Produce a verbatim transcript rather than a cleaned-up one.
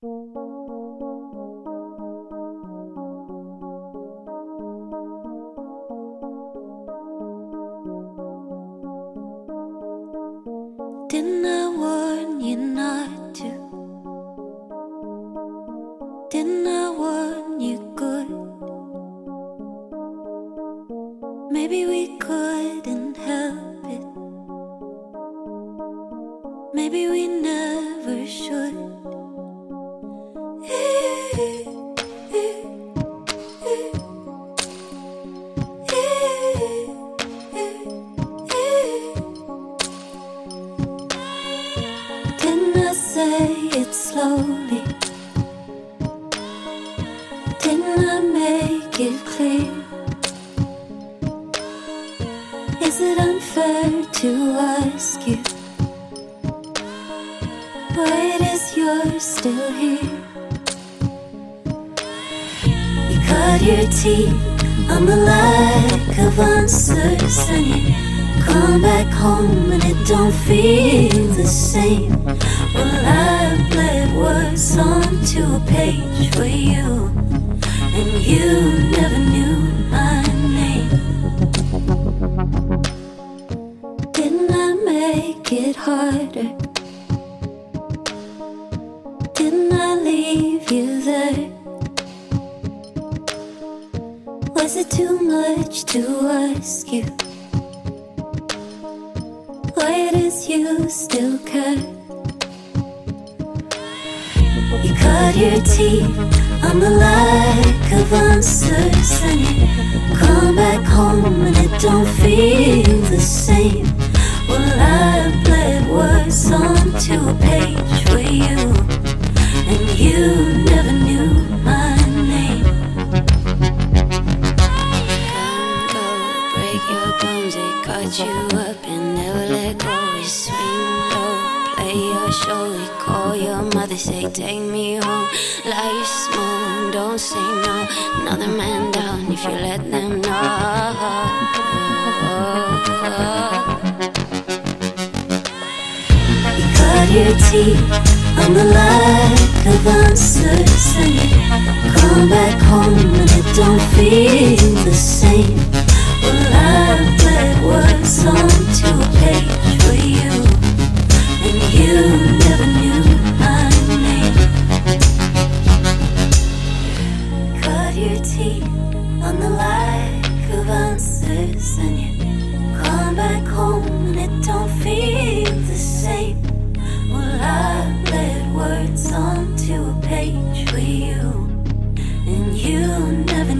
Didn't I warn you not to? Didn't I warn you good? Maybe we couldn't help it. Maybe we never should. Say it slowly. Didn't I make it clear? Is it unfair to ask you why it is you're still here? You cut your teeth on the lack of answers, and you come back home and it don't feel the same. Well, I bled words onto a page for you, and you never knew my name. Didn't I make it harder? Didn't I leave you there? Was it too much to ask you why it is you still care? You cut your teeth on the lack of answers, and you come back home and it don't feel the same. Well, I bled words onto a page for you, and you never knew my name. Come go, break your bones, they cut you up and never let go. We swing low, your shoulder, call your mother, say take me home. Life's small, don't say no. Another man down if you let them know. You cut your teeth on the lack of answers, and you come back home and it don't feel the same. Well, I bled words onto a page for you, and you never knew my name. Cut your teeth on the lack of answers, and you come back home and it don't feel the same. Well, I bled words onto a page for you, and you never knew.